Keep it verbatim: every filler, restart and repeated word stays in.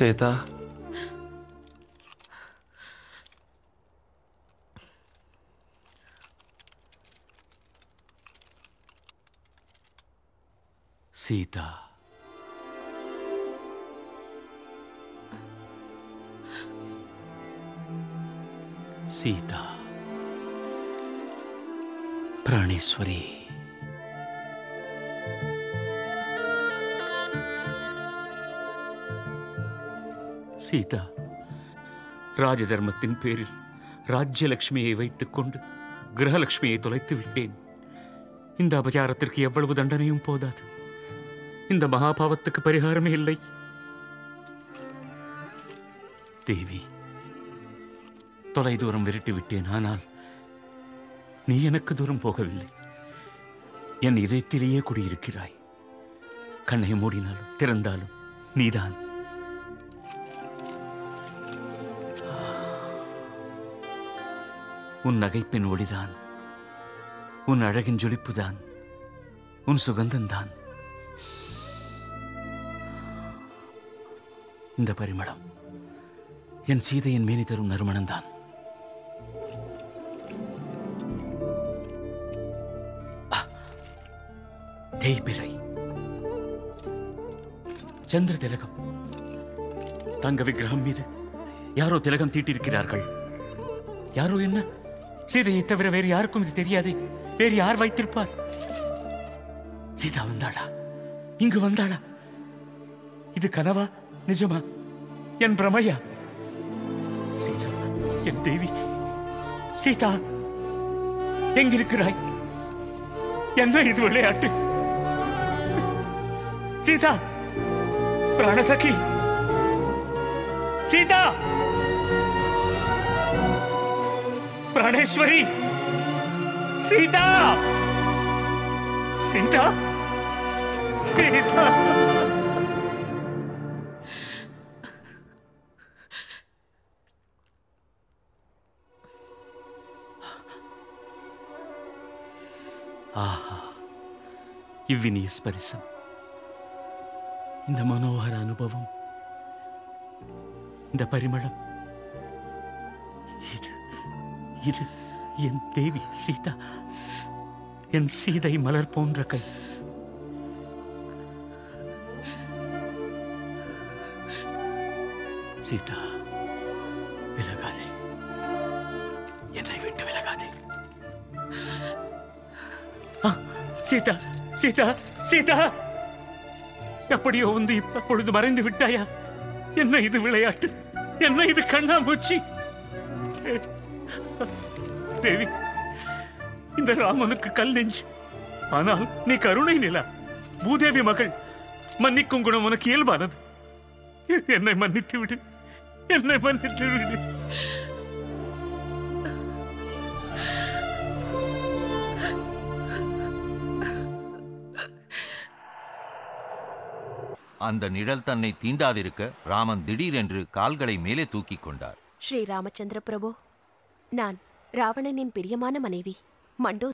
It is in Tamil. சேதா, சீதா, சீதா, பிராணேஸ்வரி, சீதா, ராஜதர்மத்தின் பேரில் ராஜ்யலட்சுமியை வைத்துக் கொண்டு கிரகலட்சுமியை தொலைத்து விட்டேன். இந்த அபச்சாரத்திற்கு எவ்வளவு தண்டனையும் போதாது. இந்த மகாபாவத்துக்கு பரிகாரமே இல்லை. தேவி, தொலை தூரம் விரட்டி விட்டேன். ஆனால் நீ எனக்கு தூரம் போகவில்லை. என் இதயத்திலேயே குடியிருக்கிறாய். கண்ணை மூடினாலும் திறந்தாலும் நீதான். உன் நகைப்பின் ஒளிதான், உன் அழகின் ஜொலிப்புதான், உன் சுகந்தந்தான். இந்த பரிமளம் என் சீதையின் மேனி தரும் நறுமணம்தான். தேய்பிறை, சந்திர திலகம், தங்க விக்கிரகம் மீது யாரோ திலகம் தீட்டியிருக்கிறார்கள். யாரோ என்ன? சீதையை தவிர வேறு யாருக்கும் இது தெரியாதே. வேறு யார் வைத்திருப்பார்? சீதா வந்தாளா? இங்கு வந்தாளா? இது கனவா நிஜமா? என் பிரமையா? சீதா, என் தேவி, சீதா, எங்கிருக்கிறாய்? என்ன இது விளையாட்டு? சீதா, பிராணசகி, சீதா, பிராணேஸ்வரி, சீதா, சீதா, சீதா. ஆஹா, இவ்வினிய ஸ்பரிசம், இந்த மனோகர அனுபவம், இந்த பரிமளம், இது இது என் தேவி சீதா, என் சீதை மலர் போன்ற கை. சீதா, விலகாதே, என்னை விட்டு விலகாதே. சீதா, சீதா, சீதா! எப்படியோ வந்து இப்பொழுது மறைந்து விட்டாயா? என்ன இது விளையாட்டு? என்ன இது கண்ணாமூச்சி? தேவி, இந்த ராமனுக்கு கல் நெஞ்சு. ஆனால் நீ கருணை நிலா, பூதேவி மகள். மன்னிக்கும் குணம் உனக்கு இயல்பானது. என்னை மன்னித்து விடு, என்னை மன்னித்து விடு. அந்த நிழல் தன்னை தீண்டாதிருக்க ராமன் திடீரென்று கால்களை மேலே தூக்கி கொண்டார். ஸ்ரீ ராமச்சந்திர பிரபு, நான் ராவணனின் பிரியமான மனைவி மண்டோ